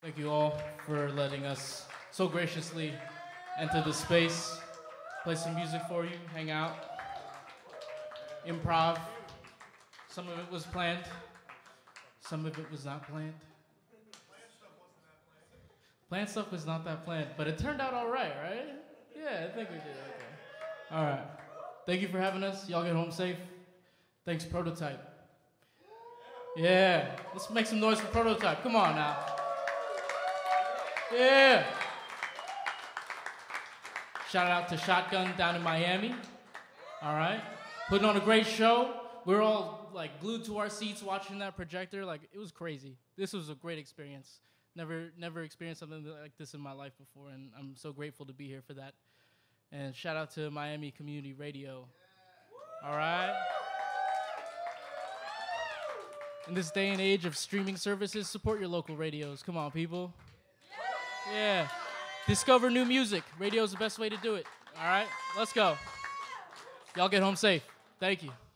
Thank you all for letting us so graciously enter the space, play some music for you, hang out, improv. Some of it was planned, some of it was not planned. Planned stuff was not that planned, but it turned out all right? Yeah, I think we did okay. All right, thank you for having us. Y'all get home safe. Thanks, Prototype. Yeah, let's make some noise for Prototype, come on now. Yeah. Shout out to Shotgun down in Miami. All right. Putting on a great show. We were all like glued to our seats watching that projector. Like it was crazy. This was a great experience. Never experienced something like this in my life before, and I'm so grateful to be here for that. And shout out to Miami Community Radio. All right. In this day and age of streaming services, support your local radios. Come on, people. Yeah. Discover new music. Radio's the best way to do it. All right? Let's go. Y'all get home safe. Thank you.